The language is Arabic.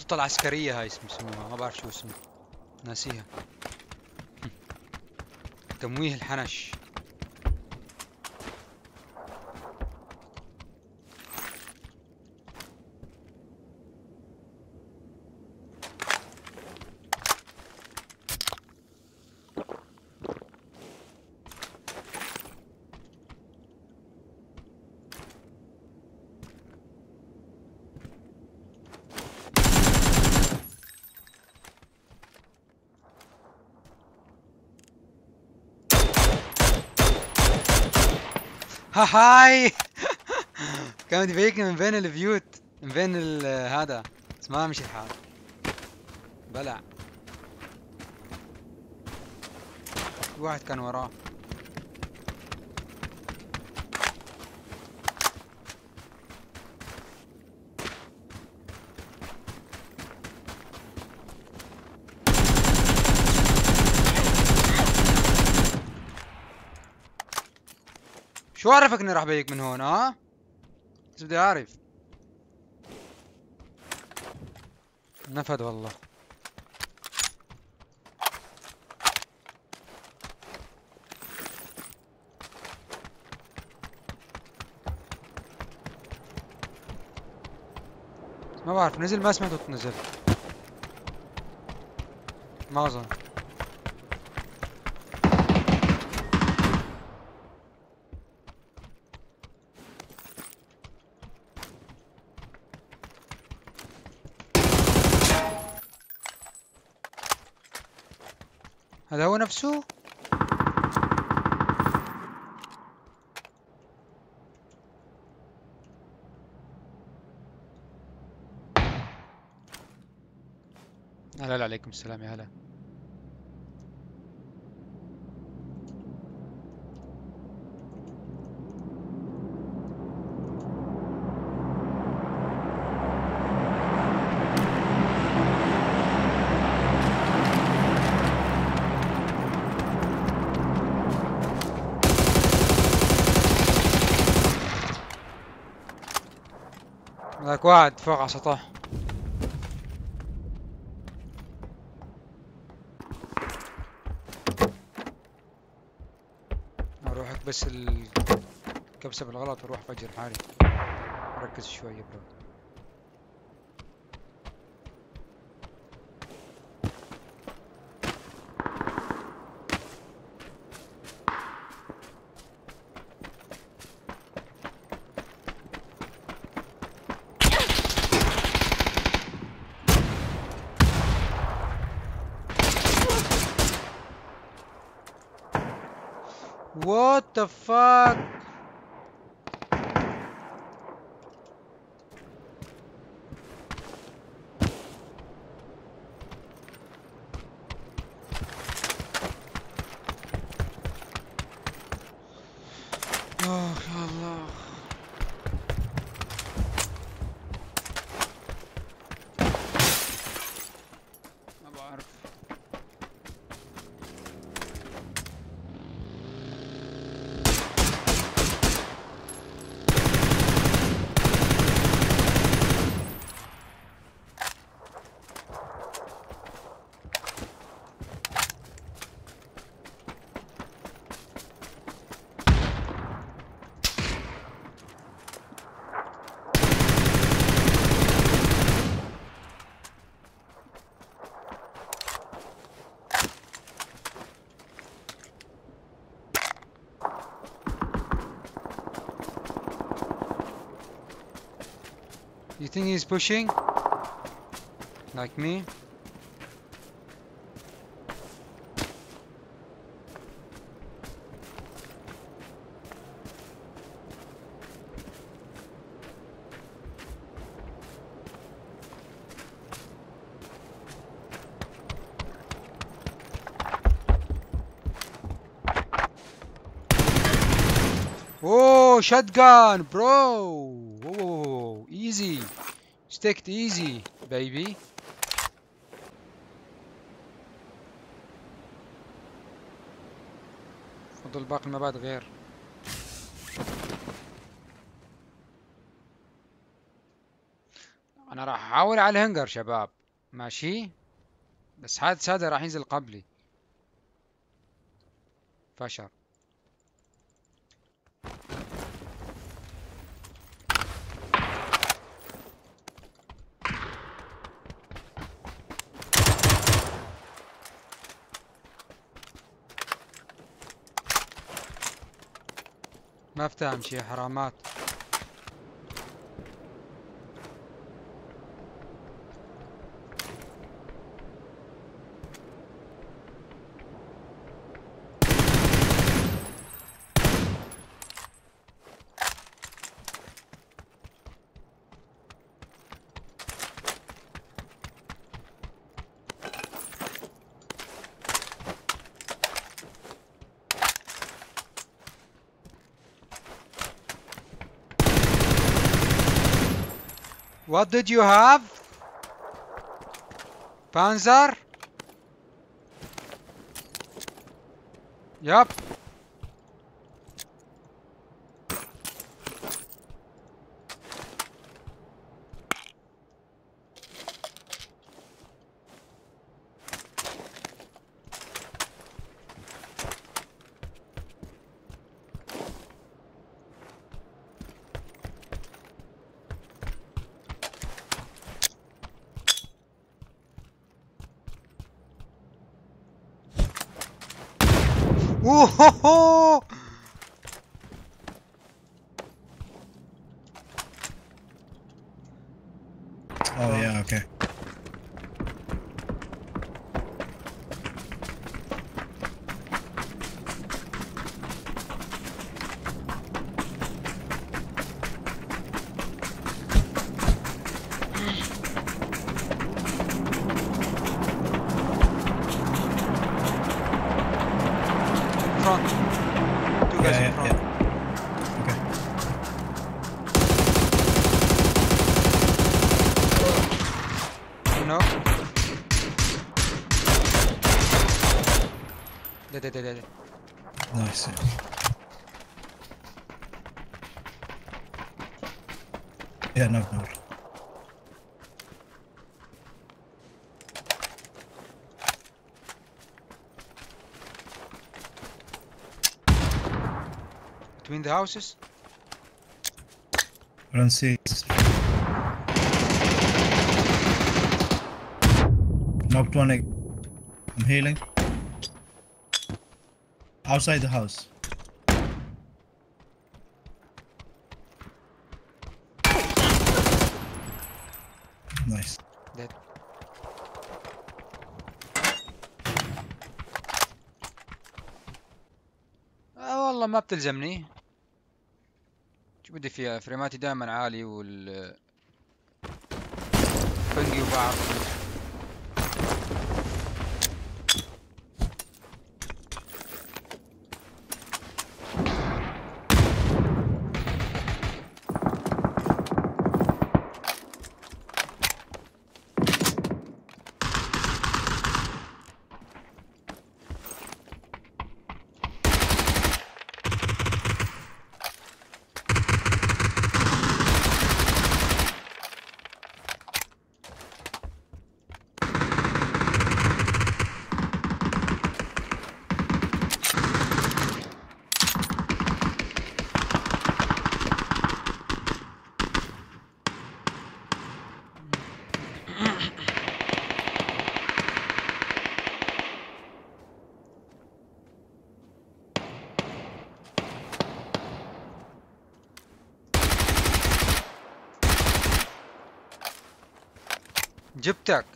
الخطوط العسكرية هاي اسمها، ما بعرف شو اسمها، ناسيها. تمويه الحنش. هاي كان يبيك من بين البيوت، من بين هذا، بس ما مشي الحال. بلع واحد كان وراه. شو عرفك اني راح بيك من هون؟ ها؟ بس بدي اعرف. نفد والله. ما بعرف نزل، ما سمعته نزل. ما اظن. هذا هو نفسه؟ هلا عليكم السلام يا هلا. هناك واحد فوق على السطح. اروح اكبس الكبسه بالغلط واروح فجر حالي. ركز شويه برو. What the fuck? Oh Allah. ما بعرف. You think he's pushing? Like me? Oh, shotgun, bro! Easy, stick to easy, baby. فضل باقي المبادئ غير. انا راح احاول على الهنجر شباب، ماشي؟ بس هذا سادة راح ينزل قبلي. فشر. ما افتح امشي يا حرامات. What did you have? Panzer? Yup. Whoa! Oh yeah, okay. Nice. Yeah, no. Between the houses? I don't see. Knocked one. I'm healing. Outside the house. Nice. Dead. والله ما بتلزمني. شو بدي فيها؟ فريماتي دائما عالي بنجي وبعض. جبتك